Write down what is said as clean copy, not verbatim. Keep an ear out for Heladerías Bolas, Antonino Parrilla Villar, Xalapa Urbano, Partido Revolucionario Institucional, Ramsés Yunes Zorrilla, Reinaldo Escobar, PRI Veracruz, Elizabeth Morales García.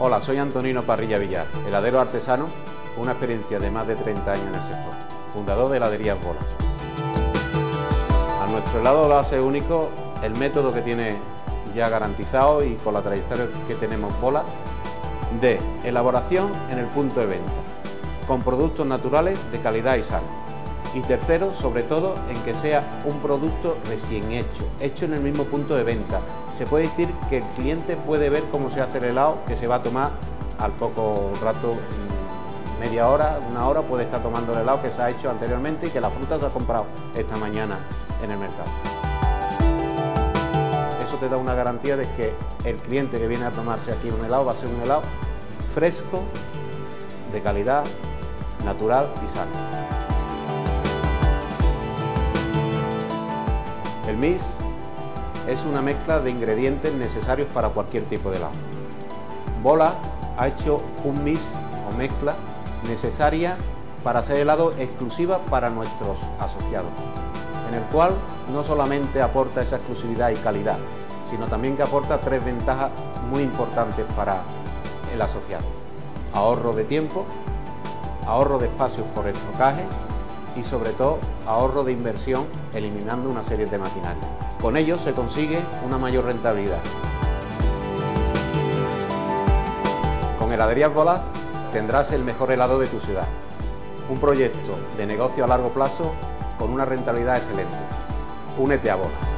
Hola, soy Antonino Parrilla Villar, heladero artesano con una experiencia de más de 30 años en el sector, fundador de Heladerías Bolas. A nuestro helado lo hace único el método que tiene ya garantizado y con la trayectoria que tenemos Bolas de elaboración en el punto de venta, con productos naturales de calidad y sano. Y tercero, sobre todo, en que sea un producto recién hecho en el mismo punto de venta. Se puede decir que el cliente puede ver cómo se hace el helado, que se va a tomar al poco rato, media hora, una hora, puede estar tomando el helado que se ha hecho anteriormente y que la fruta se ha comprado esta mañana en el mercado. Eso te da una garantía de que el cliente que viene a tomarse aquí un helado va a ser un helado fresco, de calidad, natural y sano. El mix es una mezcla de ingredientes necesarios para cualquier tipo de helado. Bolas ha hecho un mix o mezcla necesaria para hacer helado exclusiva para nuestros asociados, en el cual no solamente aporta esa exclusividad y calidad, sino también que aporta tres ventajas muy importantes para el asociado: ahorro de tiempo, ahorro de espacios por estocaje y sobre todo ahorro de inversión, eliminando una serie de maquinarias. Con ello se consigue una mayor rentabilidad. Con Heladerías Bolas tendrás el mejor helado de tu ciudad. Un proyecto de negocio a largo plazo con una rentabilidad excelente. Únete a Bolas.